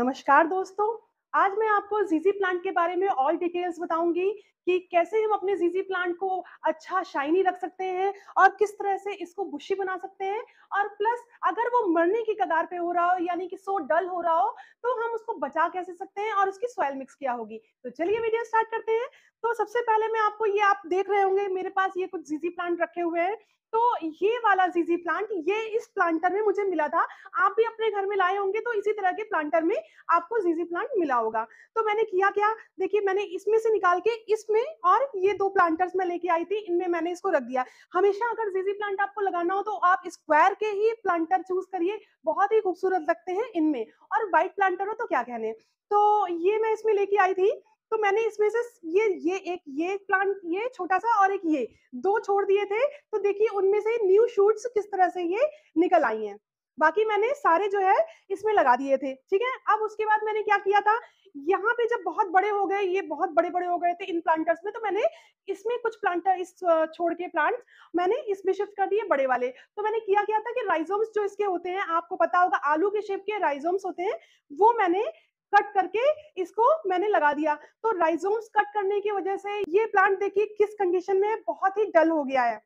नमस्कार दोस्तों, आज मैं आपको ZZ प्लांट के बारे में और डिटेल्स बताऊंगी कि कैसे हम अपने ZZ प्लांट को अच्छा शाइनी रख सकते हैं और किस तरह से इसको बुशी बना सकते हैं। और प्लस अगर वो मरने की कगार पे हो रहा हो यानी कि सो डल हो रहा हो तो हम उसको बचा कैसे सकते हैं और उसकी सॉइल मिक्स क्या होगी। तो चलिए वीडियो स्टार्ट करते हैं। तो सबसे पहले मैं आपको ये आप देख रहे होंगे मेरे पास ये कुछ ZZ प्लांट रखे हुए हैं। तो ये वाला ZZ प्लांट ये इस प्लांटर में मुझे मिला था। आप भी अपने घर में लाए होंगे तो इसी तरह के प्लांटर में आपको ZZ प्लांट मिला होगा। तो मैंने किया क्या, देखिए मैंने इसमें से निकाल के इसमें और ये दो प्लांटर्स में लेके आई थी, इनमें मैंने इसको रख दिया। हमेशा अगर ZZ प्लांट आपको लगाना हो तो आप स्क्वायर के ही प्लांटर चूज करिए, बहुत ही खूबसूरत लगते हैं इनमें। और व्हाइट प्लांटर हो तो क्या कहने। तो ये मैं इसमें लेके आई थी तो मैंने इसमें से ये प्लांट ये छोटा सा और एक ये दो छोड़ दिए थे। तो देखिए उनमें से न्यू शूट्स किस तरह से ये निकल आई हैं। बाकी मैंने सारे जो है इसमें लगा दिए थे, ठीक है। अब उसके बाद मैंने क्या किया था, यहाँ पे जब बहुत बड़े हो गए, ये बहुत बड़े बड़े हो गए थे इन प्लांटर्स में, तो मैंने इसमें कुछ प्लांटर इस छोड़ के प्लांट मैंने इसमें शिफ्ट कर दिए बड़े वाले। तो मैंने किया क्या था कि राइजोम्स जो इसके होते हैं, आपको पता होगा आलू के शेप के राइजोम्स होते हैं, वो मैंने कट करके इसको मैंने लगा दिया। तो राइजोम्स कट करने की वजह से ये प्लांट देखिए किस कंडीशन में बहुत ही डल हो गया है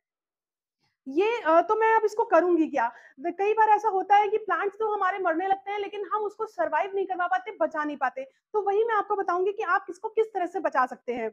ये। तो मैं अब इसको करूंगी क्या, कई बार ऐसा होता है कि प्लांट्स तो हमारे मरने लगते हैं लेकिन हम उसको सरवाइव नहीं करवा पाते, बचा नहीं पाते। तो वही मैं आपको बताऊंगी कि आप इसको किस तरह से बचा सकते हैं।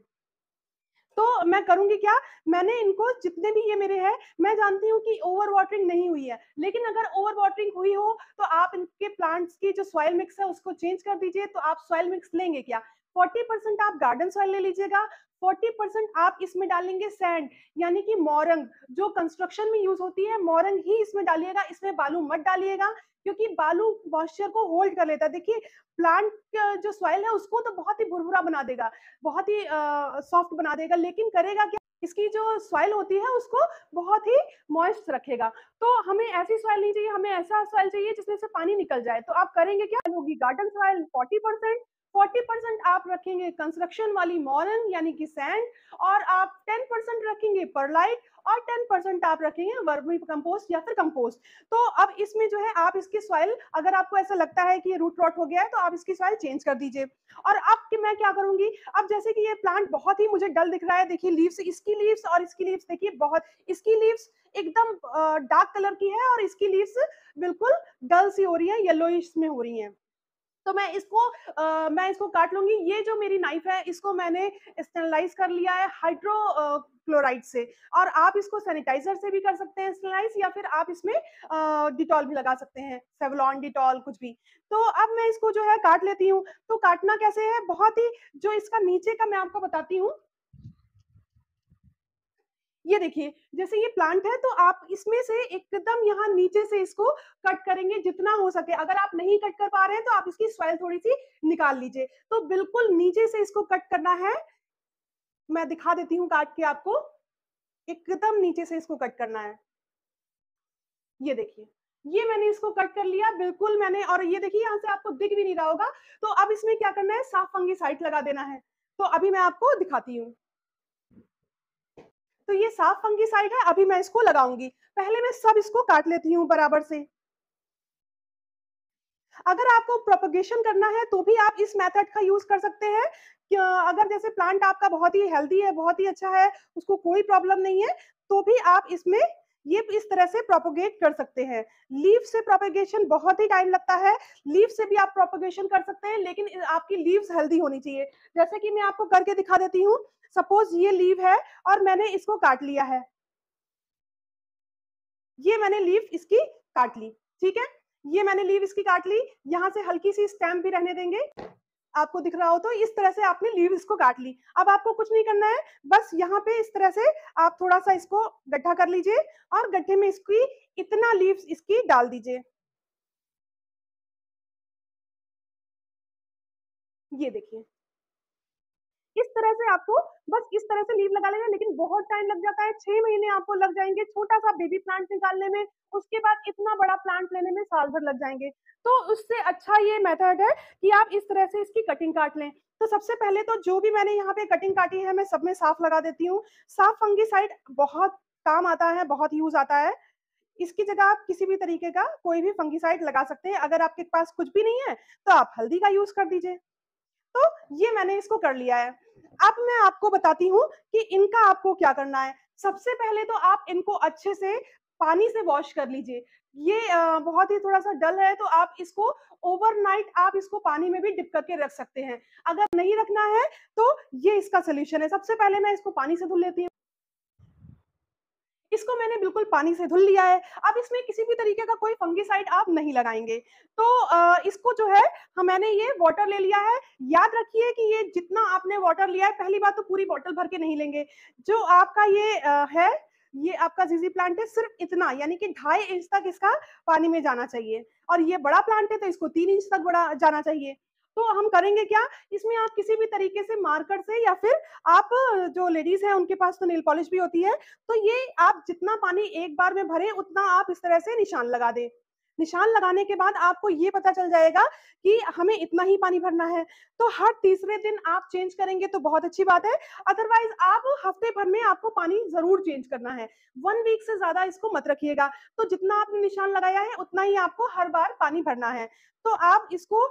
तो मैं करूंगी क्या, मैंने इनको जितने भी ये मेरे हैं, मैं जानती हूँ कि ओवर वाटरिंग नहीं हुई है, लेकिन अगर ओवर वाटरिंग हुई हो तो आप इनके प्लांट्स की जो सॉइल मिक्स है उसको चेंज कर दीजिए। तो आप सॉइल मिक्स लेंगे क्या, 40% आप गार्डन सॉइल ले लीजिएगा, 40% आप इसमें डालेंगे सैंड यानी कि मोरंग जो कंस्ट्रक्शन में यूज होती है, मोरंग ही इसमें डालिएगा। इसमें बालू मत डालिएगा क्योंकि बालू मॉइस्चर को होल्ड कर लेता है। देखिए प्लांट जो सॉइल है उसको तो बहुत ही भुरभुरा बना देगा, बहुत ही सॉफ्ट बना देगा, लेकिन करेगा क्या, इसकी जो सॉइल होती है उसको बहुत ही मॉइस्ट रखेगा। तो हमें ऐसी सॉइल नहीं चाहिए, हमें ऐसा सॉइल चाहिए जिसमें से पानी निकल जाए। तो आप करेंगे क्या, होगी गार्डन सॉइल 40%, 40% आप रखेंगे कंस्ट्रक्शन वाली मोरन यानी कि सैंड, और आप 10% रखेंगे परलाइट और 10% आप रखेंगे वर्मी कंपोस्ट या फिर कंपोस्ट। तो अब इसमें जो है आप इसकी सॉइल, अगर आपको ऐसा लगता है कि ये रूट रॉट हो गया है तो आप इसकी सॉइल चेंज कर दीजिए। और अब कि मैं क्या करूंगी, अब जैसे कि ये प्लांट बहुत ही मुझे डल दिख रहा है, देखिए लीव्स, इसकी लीव्स और इसकी लीव्स देखिए बहुत, इसकी लीव्स एकदम डार्क कलर की है और इसकी लीव्स बिल्कुल डल सी हो रही है, येलोइश में हो रही है। तो मैं इसको काट लूंगी। ये जो मेरी नाइफ है इसको मैंने स्टेरलाइज कर लिया है हाइड्रोक्लोराइड से, और आप इसको सैनिटाइजर से भी कर सकते हैं स्टेरलाइज, या फिर आप इसमें डिटॉल भी लगा सकते हैं, सेवलॉन डिटॉल कुछ भी। तो अब मैं इसको जो है काट लेती हूँ। तो काटना कैसे है, बहुत ही जो इसका नीचे का मैं आपको बताती हूँ। ये देखिए जैसे ये प्लांट है तो आप इसमें से एकदम यहाँ नीचे से इसको कट करेंगे जितना हो सके। अगर आप नहीं कट कर पा रहे हैं तो आप इसकी सॉइल थोड़ी सी निकाल लीजिए। तो बिल्कुल नीचे से इसको कट करना है, मैं दिखा देती हूँ काट के आपको, एकदम नीचे से इसको कट करना है। ये देखिए ये मैंने इसको कट कर लिया बिल्कुल मैंने, और ये देखिए यहाँ से आपको दिख भी नहीं रहा होगा। तो अब इसमें क्या करना है, साफ फंगीसाइड लगा देना है। तो अभी मैं आपको दिखाती हूँ। तो ये साफ फंगीसाइड है, अभी मैं इसको लगाऊंगी। पहले मैं सब इसको काट लेती हूँ बराबर से। अगर आपको प्रोपगेशन करना है तो भी आप इस मेथड का यूज कर सकते हैं। अगर जैसे प्लांट आपका बहुत ही हेल्दी है, बहुत ही अच्छा है, उसको कोई प्रॉब्लम नहीं है, तो भी आप इसमें ये इस तरह से प्रोपोगेट कर सकते हैं। लीव से प्रोपोगेशन बहुत ही टाइम लगता है, लीव से भी आप प्रोपोगेशन कर सकते हैं, लेकिन आपकी लीव्स हेल्दी होनी चाहिए। जैसे कि मैं आपको करके दिखा देती हूँ। सपोज ये लीव है और मैंने इसको काट लिया है, ये मैंने लीव इसकी काट ली, ठीक है, ये मैंने लीव इसकी काट ली। यहाँ से हल्की सी स्टेम भी रहने देंगे, आपको दिख रहा हो तो इस तरह से आपने लीव इसको काट ली। अब आपको कुछ नहीं करना है, बस यहाँ पे इस तरह से आप थोड़ा सा इसको गड्ढा कर लीजिए और गड्ढे में इसकी इतना लीव्स इसकी डाल दीजिए। ये देखिए इस तरह से आपको बस इस तरह से लीव लगा लेना, लेकिन बहुत टाइम लग जाता है, 6 महीने आपको लग जाएंगे छोटा सा बेबी प्लांट निकालने में, उसके बाद इतना बड़ा प्लांट लेने में साल भर लग जाएंगे। तो उससे अच्छा ये मेथड है कि आप इस तरह से इसकी कटिंग काट लें। तो सबसे पहले तो जो भी मैंने यहाँ पे कटिंग काटी है मैं सब में साफ लगा देती हूँ। साफ फंगीसाइड बहुत काम आता है, बहुत यूज आता है। इसकी जगह आप किसी भी तरीके का कोई भी फंगिसाइड लगा सकते हैं। अगर आपके पास कुछ भी नहीं है तो आप हल्दी का यूज कर दीजिए। तो ये मैंने इसको कर लिया है। अब मैं आपको बताती हूँ कि इनका आपको क्या करना है। सबसे पहले तो आप इनको अच्छे से पानी से वॉश कर लीजिए। ये बहुत ही थोड़ा सा डल है तो आप इसको ओवरनाइट आप इसको पानी में भी डिप करके रख सकते हैं। अगर नहीं रखना है तो ये इसका सोल्यूशन है। सबसे पहले मैं इसको पानी से धुल लेती हूँ। इसको मैंने बिल्कुल पानी से धुल लिया है। अब इसमें किसी भी तरीके का कोई फंगिसाइड आप नहीं लगाएंगे। तो इसको जो है मैंने ये वाटर ले लिया है। याद रखिए कि ये जितना आपने वाटर लिया है, पहली बात तो पूरी बोतल भर के नहीं लेंगे। जो आपका ये है, ये आपका ZZ प्लांट है, सिर्फ इतना यानी कि 2.5 इंच तक इसका पानी में जाना चाहिए। और ये बड़ा प्लांट है तो इसको 3 इंच तक बड़ा जाना चाहिए। तो हम करेंगे क्या, इसमें आप किसी भी तरीके से मार्कर से या फिर आप जो लेडीज हैं उनके पास तो नेल पॉलिश भी होती है, तो ये आप जितना पानी एक बार में भरे उतना आप इस तरह से निशान लगा दें। निशान लगाने के बाद आपको ये पता चल जाएगा कि हमें इतना ही पानी भरना है। तो हर तीसरे दिन आप चेंज करेंगे तो बहुत अच्छी बात है। अदरवाइज आप हफ्ते भर में आपको पानी जरूर चेंज करना है। 1 वीक से ज्यादा इसको मत रखिएगा। तो जितना आपने निशान लगाया है उतना ही आपको हर बार पानी भरना है। तो आप इसको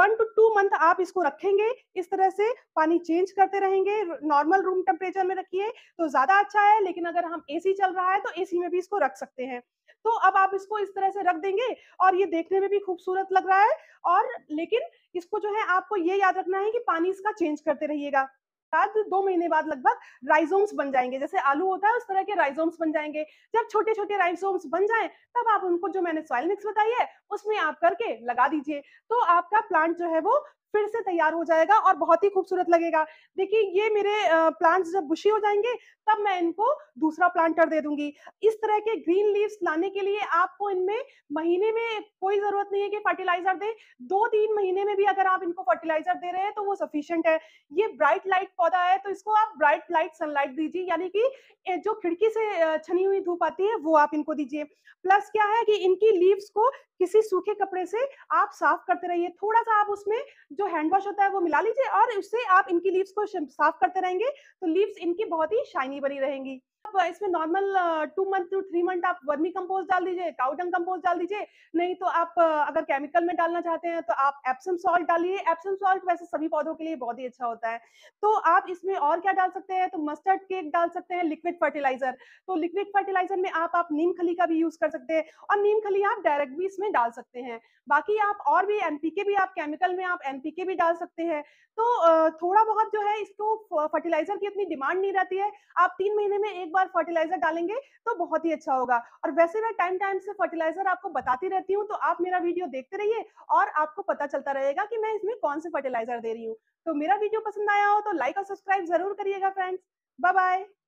1 to 2 मंथ आप इसको रखेंगे। इस तरह से पानी चेंज करते रहेंगे। नॉर्मल रूम टेम्परेचर में रखिए तो ज्यादा अच्छा है, लेकिन अगर हम AC चल रहा है तो AC में भी इसको रख सकते हैं। तो अब आप इसको इस तरह से रख देंगे और ये देखने में भी खूबसूरत लग रहा है। और लेकिन इसको जो है आपको ये याद रखना है कि पानी इसका चेंज करते रहिएगा। 2 महीने बाद लगभग राइजोम्स बन जाएंगे। जैसे आलू होता है उस तरह के राइजोम्स बन जाएंगे। जब छोटे छोटे राइजोम्स बन जाएं तब आप उनको जो मैंने सॉइल मिक्स बताई है उसमें आप करके लगा दीजिए। तो आपका प्लांट जो है वो फिर से तैयार हो जाएगा और बहुत ही खूबसूरत लगेगा। देखिए ये मेरे प्लांट्स जब बुशी हो जाएंगे तब मैं इनको दूसरा प्लांटर दे दूंगी। इस तरह के ग्रीन लीव्स लाने के लिए आपको इनमें महीने में कोई जरूरत नहीं है कि फर्टिलाइजर दें। 2-3 महीने में भी अगर आप इनको फर्टिलाइजर दे रहे हैं तो वो सफिशियंट है। ये ब्राइट लाइट पौधा है तो इसको आप ब्राइट लाइट सनलाइट दीजिए, यानी कि जो खिड़की से छनी हुई धूप आती है वो आप इनको दीजिए। प्लस क्या है कि इनकी लीव्स को किसी सूखे कपड़े से आप साफ करते रहिए। थोड़ा सा आप उसमें जो हैंड वॉश होता है वो मिला लीजिए और उससे आप इनकी लीव्स को साफ करते रहेंगे तो लीव्स इनकी बहुत ही शाइनी बनी रहेंगी। अब इसमें नॉर्मल 2 month to 3 month आप वर्मी कंपोस्ट डाल दीजिए, काउडंग कंपोस्ट डाल दीजिए। नहीं तो आप अगर केमिकल में डालना चाहते हैं तो आप एप्सम सॉल्ट डालिए। एप्सम सॉल्ट वैसे सभी पौधों के लिए बहुत ही अच्छा होता है। तो आप इसमें और क्या डाल सकते हैं, तो मस्टर्ड केक डाल सकते हैं। लिक्विड फर्टिलाइजर, तो लिक्विड फर्टिलाइजर में आप नीम खली का भी यूज कर सकते हैं और नीम खली आप डायरेक्ट भी इसमें डाल सकते हैं। बाकी आप और भी NPK भी आप केमिकल में आप NPK भी डाल सकते हैं। तो थोड़ा बहुत जो है इसको फर्टिलाइजर की इतनी डिमांड नहीं रहती है। आप 3 महीने में एक बार फर्टिलाइजर डालेंगे तो बहुत ही अच्छा होगा। और वैसे मैं टाइम टाइम से फर्टिलाइजर आपको बताती रहती हूँ तो आप मेरा वीडियो देखते रहिए और आपको पता चलता रहेगा कि मैं इसमें कौन से फर्टिलाइजर दे रही हूँ। तो मेरा वीडियो पसंद आया हो तो लाइक और सब्सक्राइब जरूर करिएगा फ्रेंड्स। Bye bye.